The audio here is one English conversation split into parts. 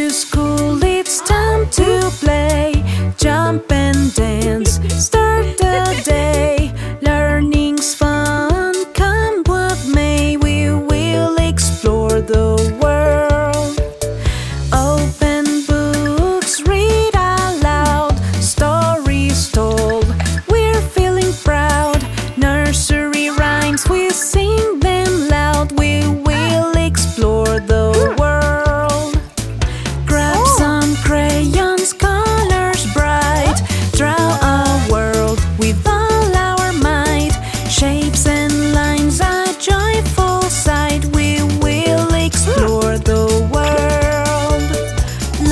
to school, it's time to play. Jump and dance, start the day. Learning's fun, come what may. We will explore the world. Open books, read aloud. Stories told, we're feeling proud. Nursery rhymes, we sing them loud. We will explore the world. Grab some crayons, colors bright. Draw a world with all our might. Shapes and lines, a joyful sight. We will explore the world.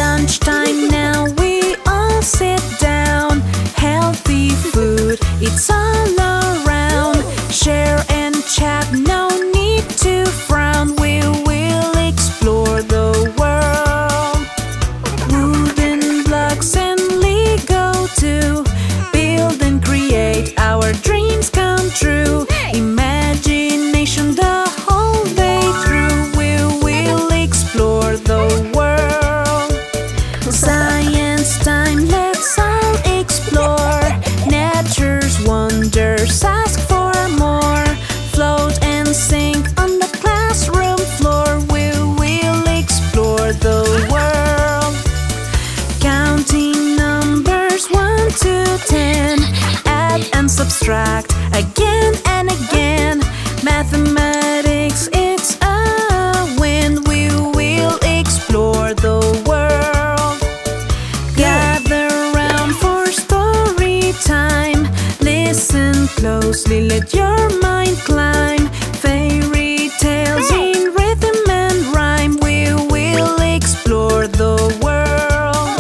Lunchtime now, we all sit down. Healthy food, it's all around. Share and chat, no need to frown. We will explore the world. Wooden blocks and Lego too. Build and create, our dreams come true. Imagination the whole day through. We will explore the world. Science time, let's all explore. Nature's wonders, ask for more. Float and sink on the classroom floor. We will explore the world. Counting numbers 1 to 10. Add and subtract again and again. Mathematics, it's a win. We will explore the world. Gather round for story time. Listen closely, let your mind climb. Fairy tales in rhythm and rhyme. We will explore the world.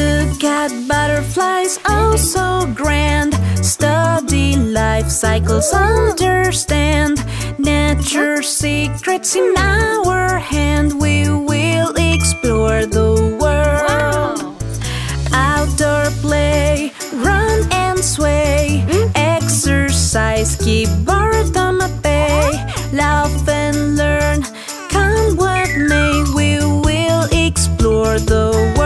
Look at butterflies, oh so grand. Study life cycles, understand. Nature's secrets in our hand. We will explore the world. Outdoor play, run and sway. Exercise, keep boredom at bay. Laugh and learn, come what may. We will explore the world.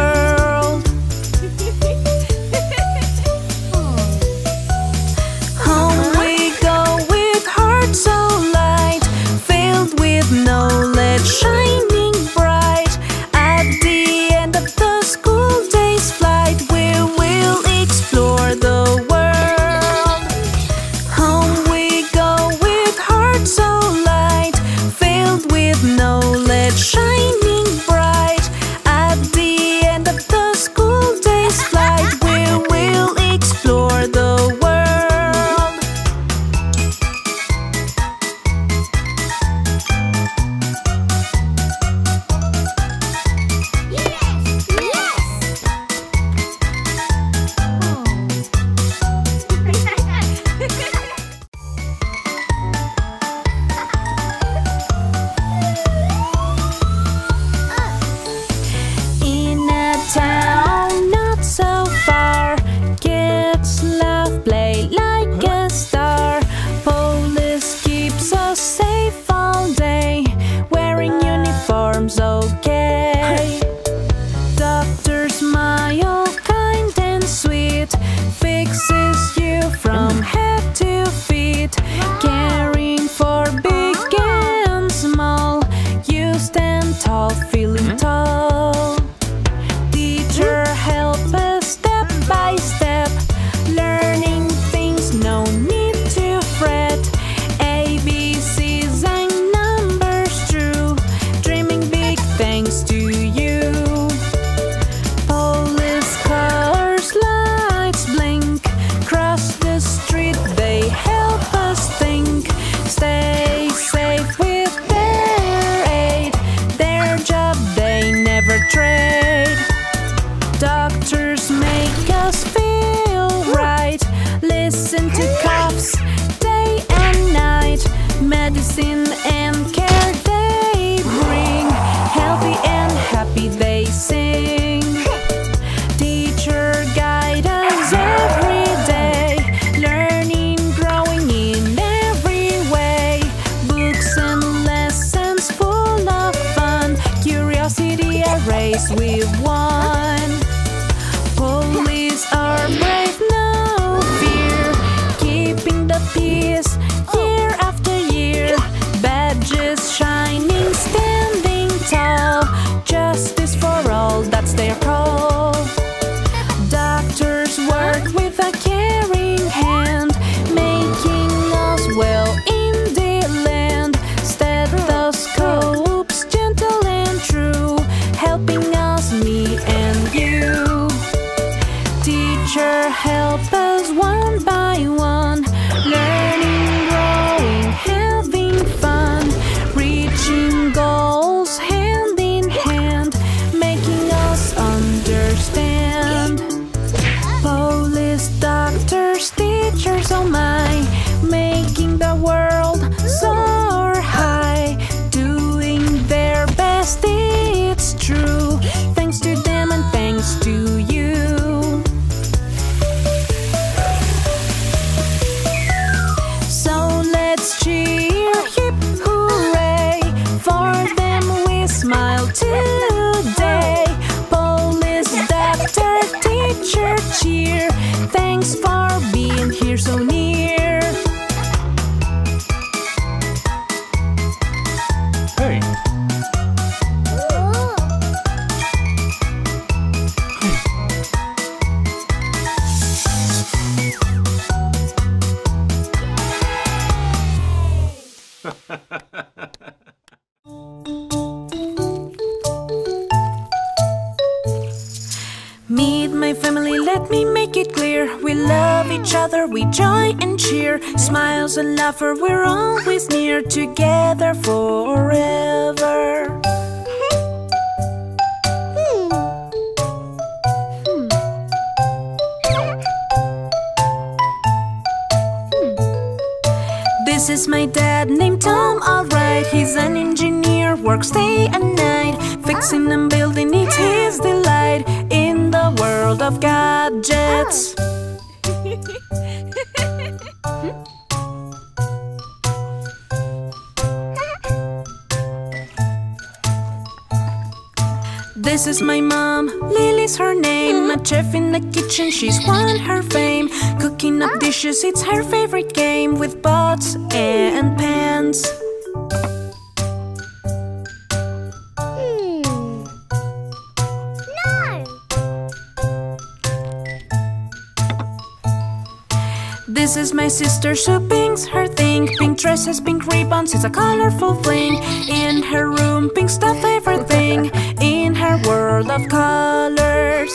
Home we go with hearts so light, filled with knowledge, shining bright. At the end of the school day's flight, we will explore the world. Home we go the race we've won. Police are brave, no fear, keeping the peace year after year. Badges shining, standing tall, justice for all, that's their call. Doctors work with a caring hand, making us well in the land. Stethoscopes, gentle and true, helping us, me and you. Teacher, help us one by one, learning, growing, having fun, reaching goals hand in hand, making us understand. Police, doctors, teachers, oh my, making the world soar high, doing their best, it's true, thanks to them and thanks to you. Today, police, doctor, teacher, cheer, thanks for being here so near. Hey. We joy and cheer, smiles and laughter, we're always near, together forever. This is my dad named Tom, alright. He's an engineer, works day and night, fixing and building, it's his delight, in the world of gadgets. This is my mom, Lily's her name, a chef in the kitchen, she's won her fame, cooking up dishes, it's her favorite game, with pots and pans. This is my sister, so pink's her thing, pink dresses, pink ribbons, it's a colorful fling, in her room, pink stuff, everything, in her world of colors.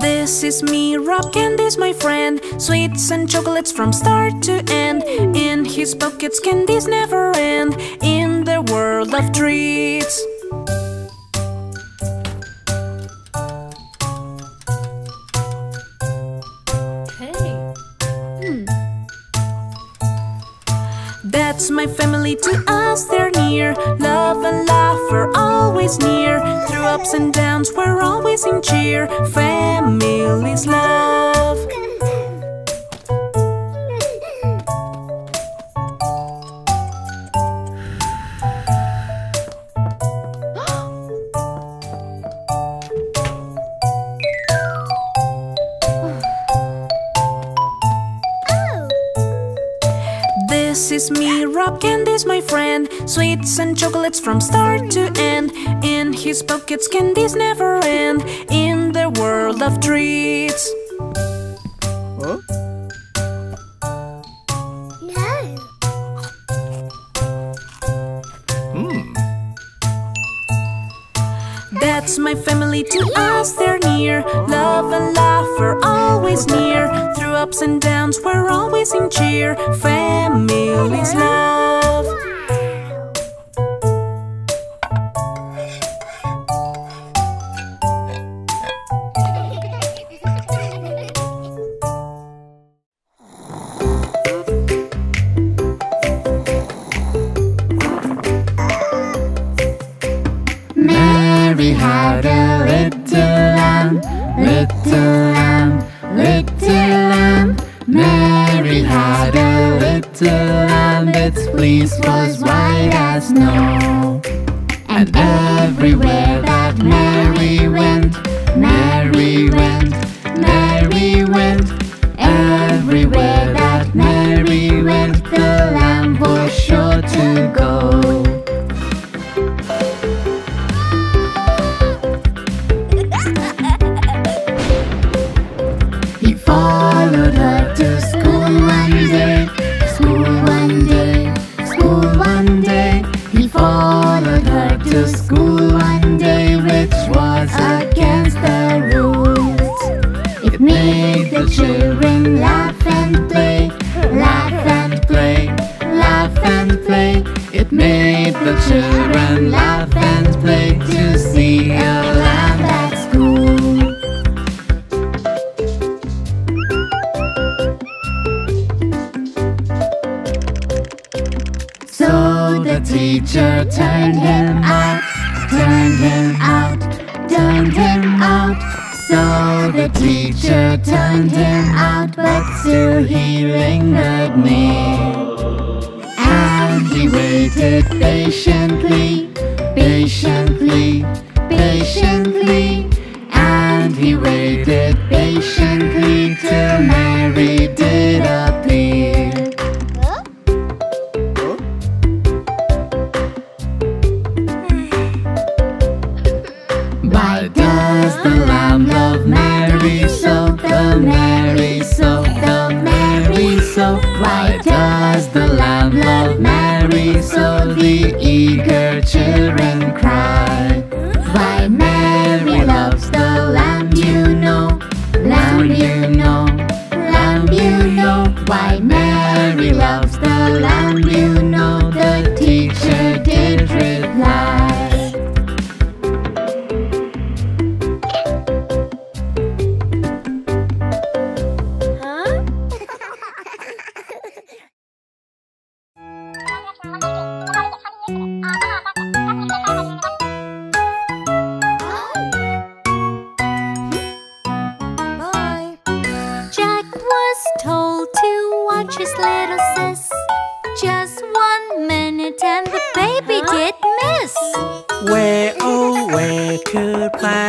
This is me, Rob Candy's my friend, sweets and chocolates from start to end, in his pockets candies never end, in the world of treats. That's my family, to us they're near, love and laughter always near, through ups and downs we're always in cheer, family's love. This is me, Rob Candy's my friend, sweets and chocolates from start to end, in his pockets candies never end, in the world of treats. Huh? That's my family, to us they're near, love and laughter always near, through ups and downs we're always in cheer, family's love. Little lamb, little lamb, little lamb. Mary had a little lamb, its fleece was white as snow. And everywhere that Mary went, Mary went, Mary went. Everywhere that Mary went, the lamb was sure to go. To school one day, which was against the rules. It made the children laugh and play, laugh and play, laugh and play. It made the children laugh and play to see a lamb at school. So the teacher turned him out, turned him out, turned him out. So the teacher turned him out, but still he lingered near. And he waited patiently, patiently, patiently. And he waited patiently till Mary did appear. Why does the lamb love Mary so the eager children cry? Why Mary loves the lamb, you know, lamb, you know, lamb, you know. Why Mary loves the lamb, you know, the teacher did reply.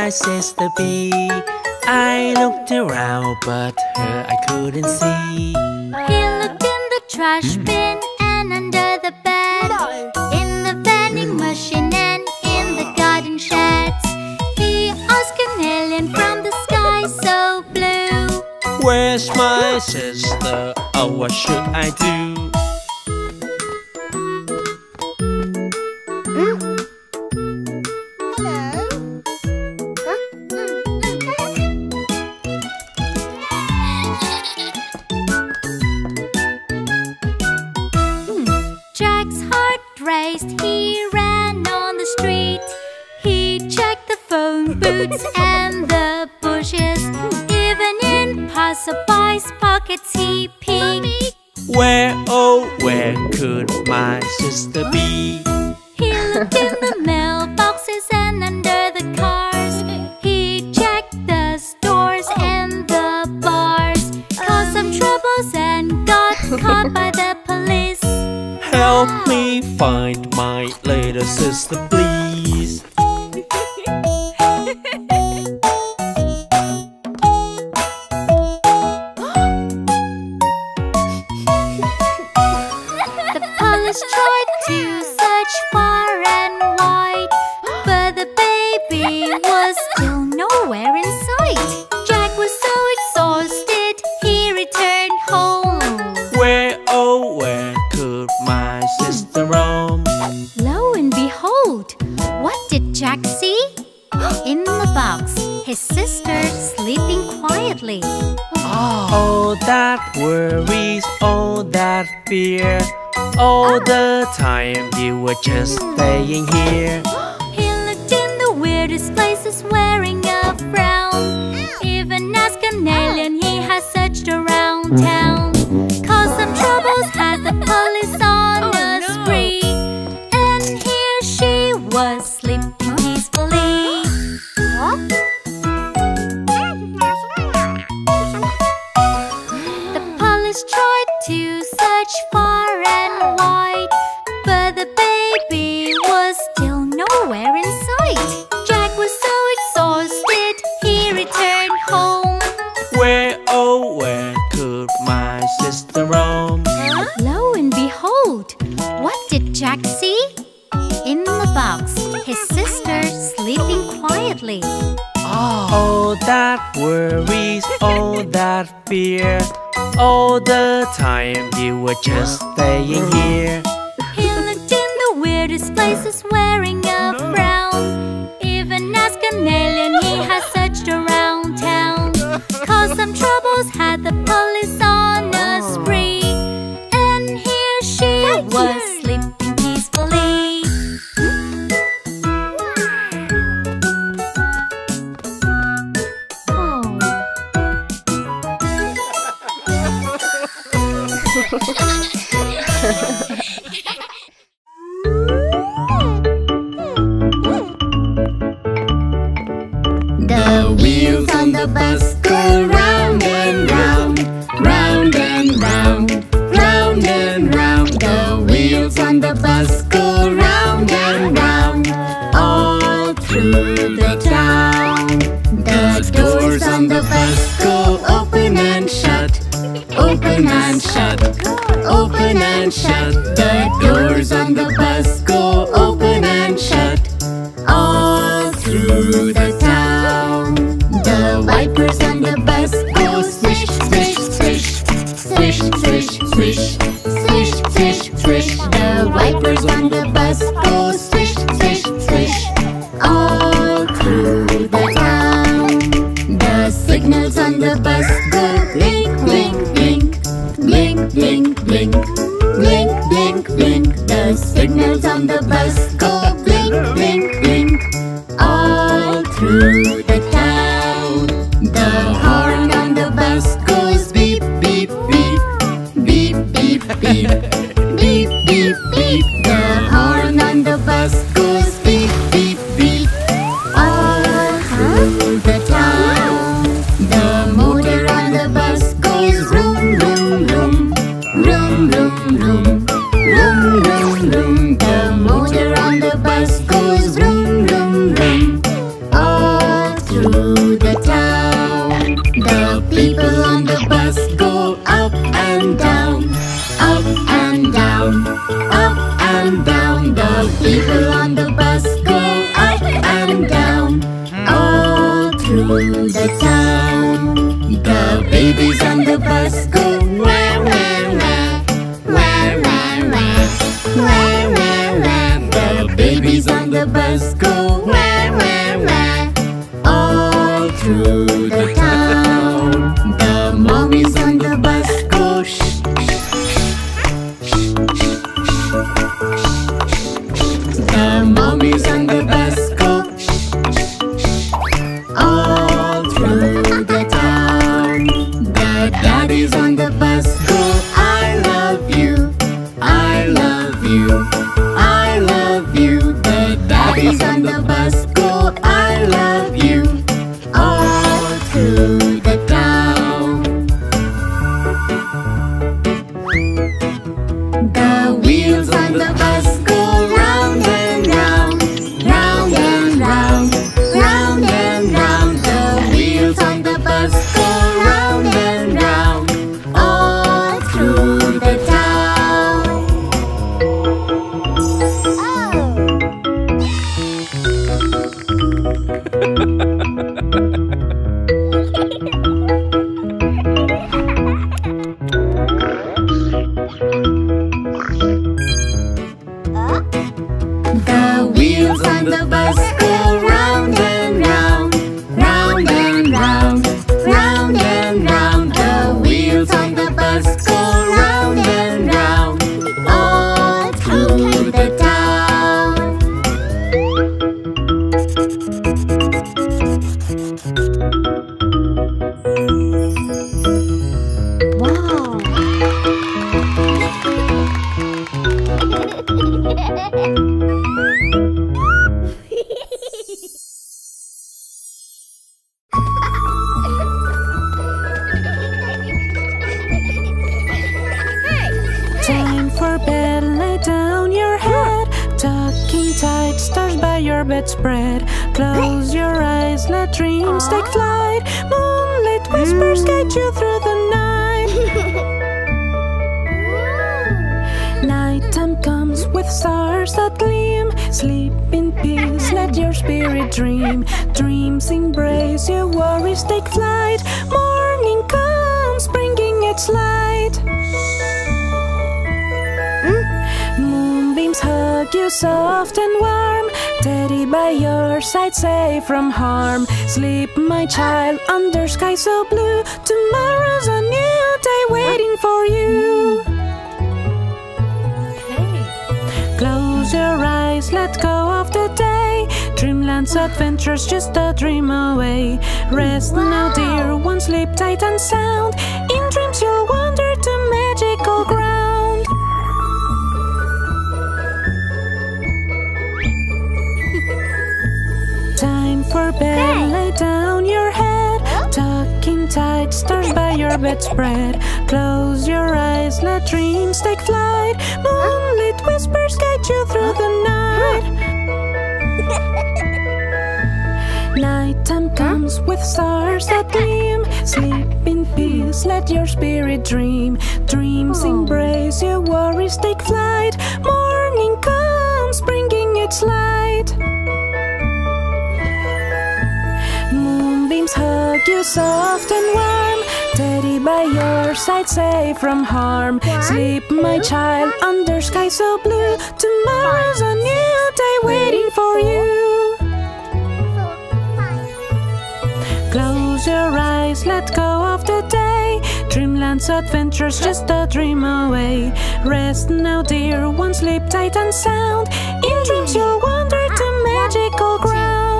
Sister B, I looked around, but her I couldn't see. He looked in the trash bin and under the bed, in the vending machine and in the garden sheds. He asked an alien from the sky so blue, where's my sister? Oh, what should I do? Others tried to search far and wide, but the baby was still nowhere in sight. Jack was so exhausted, he returned home. Where, oh, where could my sister roam? Lo and behold, what did Jack see? In the box, his sister sleeping quietly. Oh, that worries, oh, that fear. All the time you were just staying here. He looked in the weirdest places wearing a frown. Even as Chameleon he has searched around town. Caused some troubles, had the police on a spree. And here she was sleeping peacefully. The wheels on the bus go round and round, round and round, round and round. The wheels on the bus go round and round, all through the town. The doors on the bus go open and shut, open and shut, open and shut. The doors on the bus go open and shut, all through the town. The wipers on the bus go swish, swish, swish, swish, swish, swish, swish, swish, swish. The wipers on the bus go swish, swish, swish, all through the town. The signals on the bus go blink, blink, blink, blink, blink, blink, blink, blink, blink. The signals on the bus go blink, blink, blink, all through the town. The horn on the bus goes beep, beep, beep, beep, beep, beep, beep, beep, beep. The horn on the bus goes beep, beep, beep, all through the town. The motor on the bus goes vroom, vroom, vroom, vroom, vroom, vroom, vroom, vroom, vroom. The motor on the bus goes vroom, vroom, vroom, all through the town. The people on the bus go up and down, up and down, up and down. The people on the bus go up and down, all through the town. The babies on the bus go wah, wah, wah, wah, wah, wah, wah, wah, wah. The babies on the bus go wah, wah, wah, all through the town. The mommies on the bus go shh, shh, shh, shh, shh. The mommies on the bus go shh, shh, shh, all through the town. The daddies on the bus go I love you, I love you, I love you. The daddies on the bus go I love you, all through the town. The wheels on the bus go round and round, round and round, round and round. The wheels on the bus go round and round, all through the town. The wheels on the bus go round and round, round and round, round and round. The wheels on the bus go round and round, all through the town. Tucking tight, stars by your bedspread. Close your eyes, let dreams take flight. Moonlit whispers guide you through the night. Nighttime comes with stars that gleam. Sleep in peace, let your spirit dream. Dreams embrace your worries, take flight. Morning comes, bringing its light. Moonbeams hug you soft and warm. Teddy by your side, safe from harm. Sleep, my child, under sky so blue. Tomorrow's a new day waiting for you. Close your eyes, let go of the day. Dreamland's adventures, just a dream away. Rest now, dear one, sleep tight and sound. In dreams you'll wander to magical ground. Time for bed, lay down your head. Tucking tight, stars by your bedspread. Close your eyes, let dreams take flight. Moonlit whispers guide you through the night. Nighttime comes with stars that gleam. Sleep in peace, let your spirit dream. Dreams embrace your worries, take flight. Morning comes, bringing its light. Moonbeams hug you soft and warm. Teddy by your side, safe from harm. Sleep, my child, under sky so blue. Tomorrow's a new day waiting for you. Close your eyes, let go of the day. Dreamland's adventures, just a dream away. Rest now, dear one, sleep tight and sound. In dreams you'll wander to magical ground.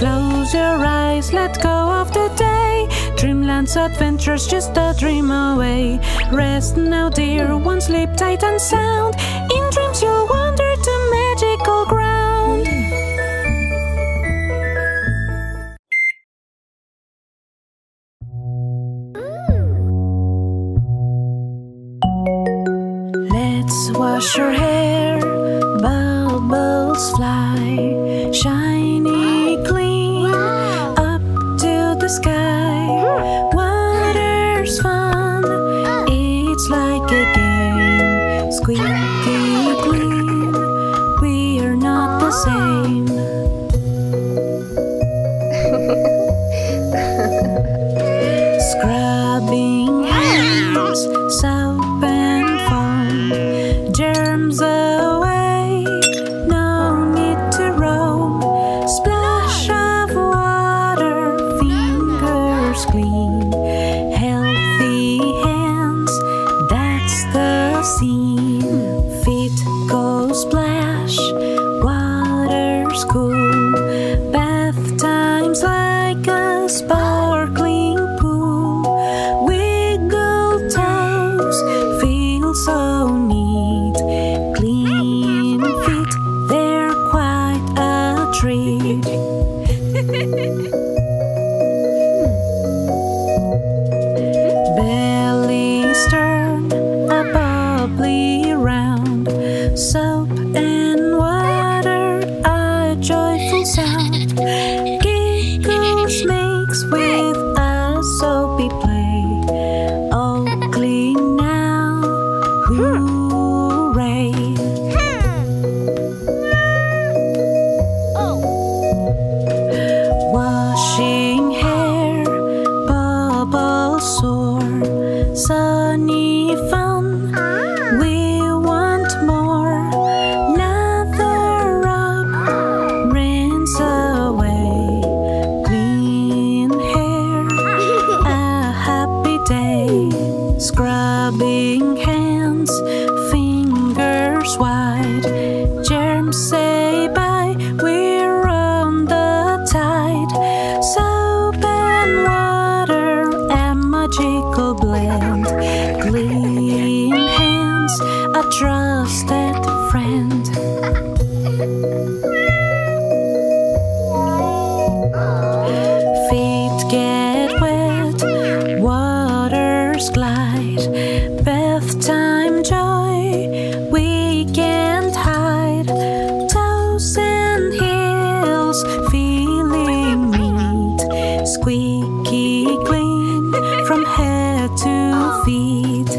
Close your eyes, let go of the day. Dreamland's adventures, just a dream away. Rest now, dear one, sleep tight and sound. In dreams you'll wander to magical ground. Let's wash your hair, bubbles fly, shiny clean. Feet get wet, waters glide. feet.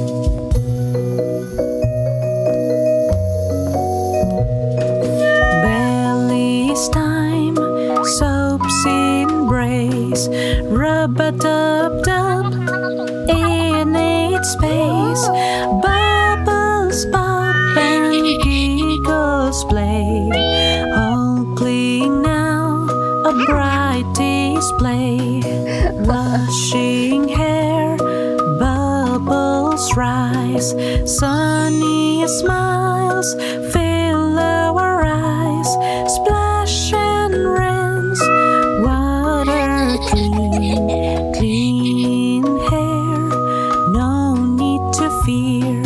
Belly's time, soaps embrace, rubber dub-dub in its space. Bubbles pop and giggles play, all clean now, a bright display. Rushing hair, bubbles rise, sunny smiles fill our eyes. Splash and rinse, water clean, clean hair, no need to fear.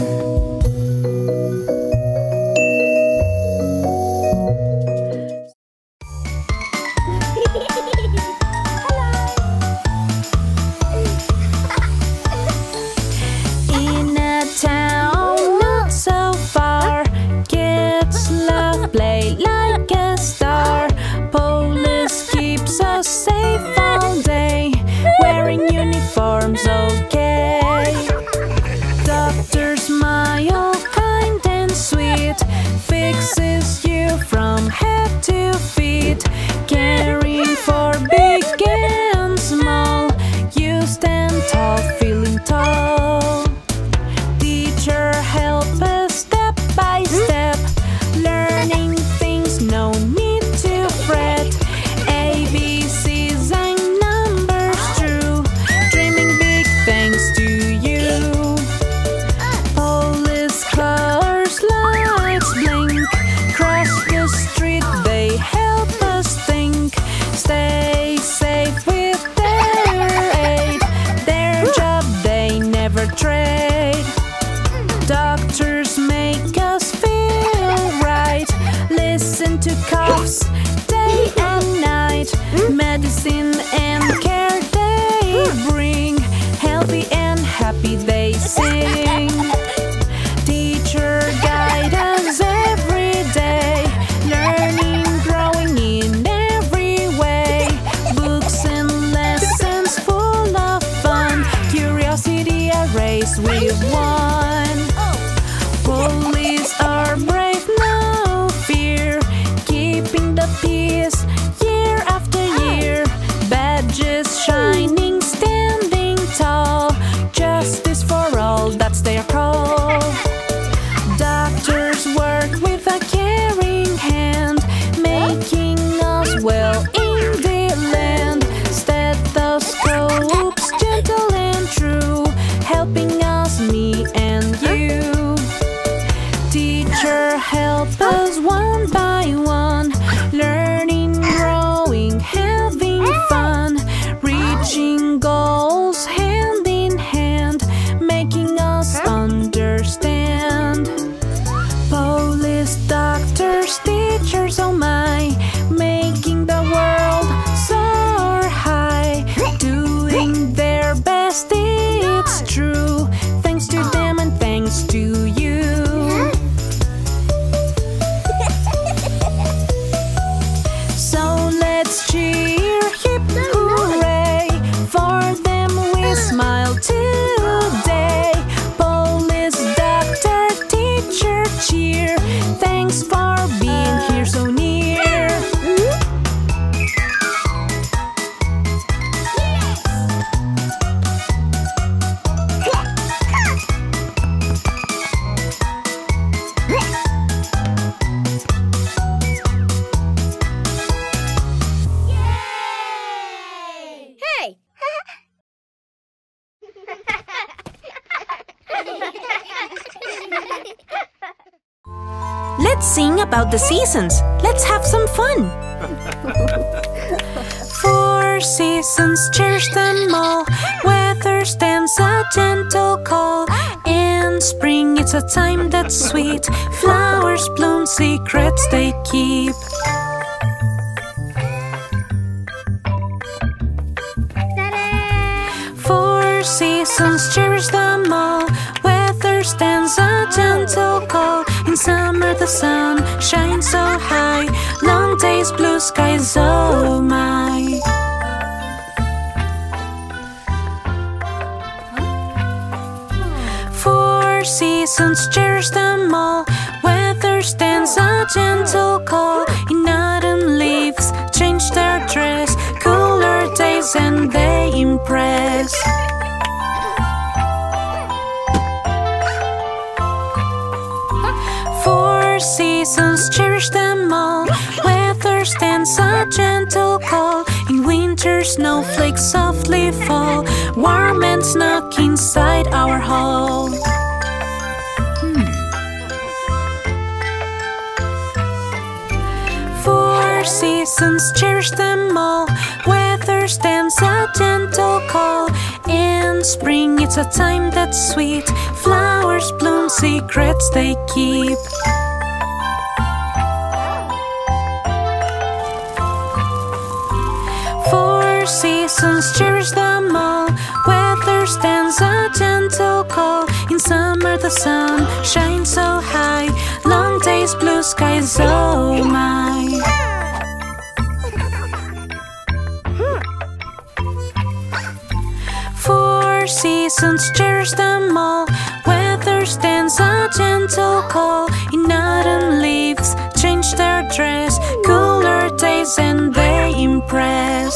Let's sing about the seasons. Let's have some fun. Four seasons, cherish them all. Weather stands a gentle call. In spring, it's a time that's sweet. Flowers bloom, secrets they keep. Four seasons, cherish them all. Weather stands a gentle call. In summer the sun shines so high, long days, blue skies, oh my. seasons cherish them all. Weather stands a gentle call. In autumn leaves change their dress. Cooler days and they impress. Four seasons cherish them all. Weather stands a gentle call. In winter snowflakes softly fall. Warm and snug inside our hall. Four seasons cherish them all. Weather stands a gentle call. In spring it's a time that's sweet. Flowers bloom, secrets they keep. Four seasons cherish them all. Weather stands a gentle call. In summer the sun shines so high. Long days, blue skies, oh my. Four seasons cherish them all. Weather stands a gentle call. In autumn leaves change their dress. Cooler days and they impress.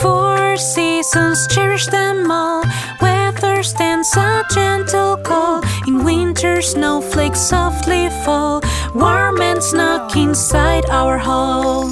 Four seasons cherish them all. Weather stands a gentle call. In winter snowflakes softly fall. Warm and snug inside our hall.